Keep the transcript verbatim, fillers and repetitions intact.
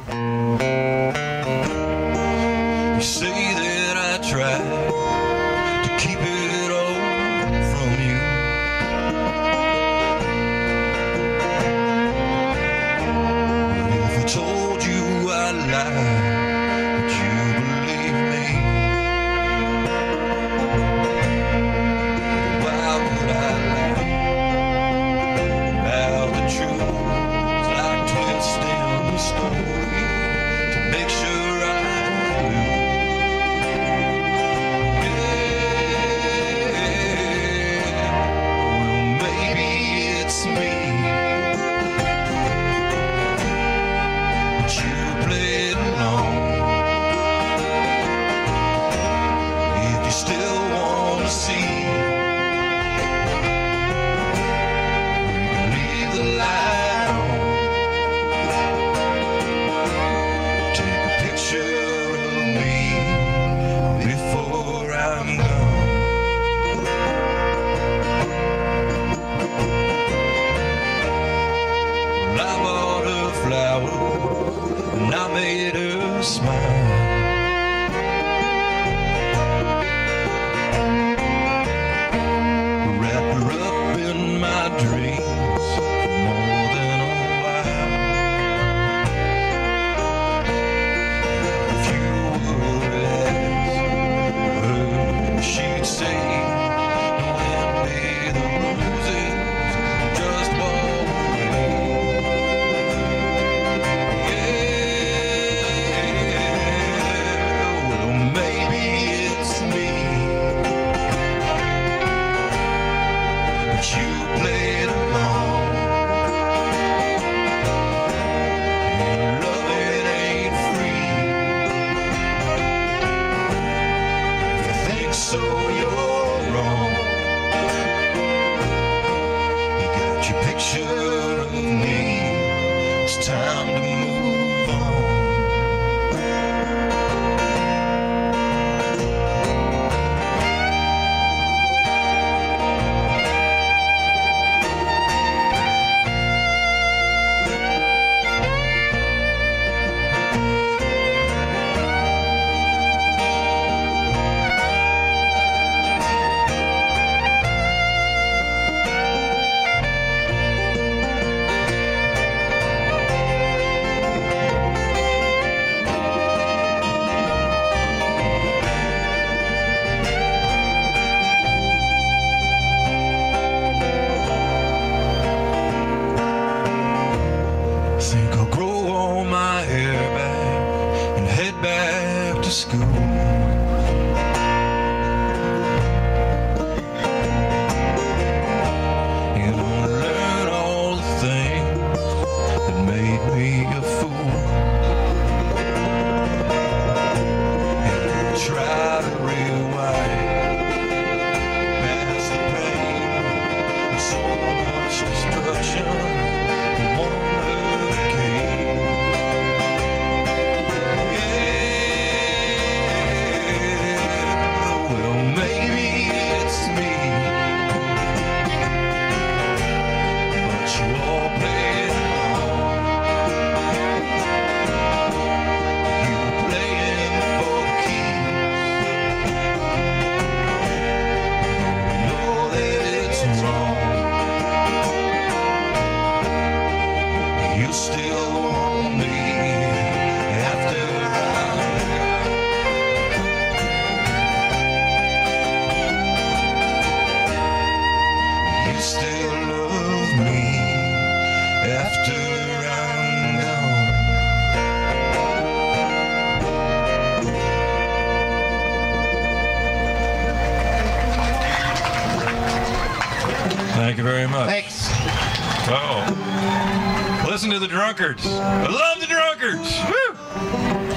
You say that I tried to keep it all from you. But if I told you I lied, would you believe me? Why would I lie about the truth? It's like twisting the story to make sure. And I made her smile. Wrapped her up in my dreams for more than a while. If you were as her, she'd say, so you're wrong. You got your picture of me. It's time to move back to school. And I learn all the things that made me a fool. And I try to rewind past the pain and so much destruction. Still want me after I'm gone. You still love me after I'm gone. Thank you very much. Thanks. Oh. Listen to the drunkards. I love the drunkards. Woo!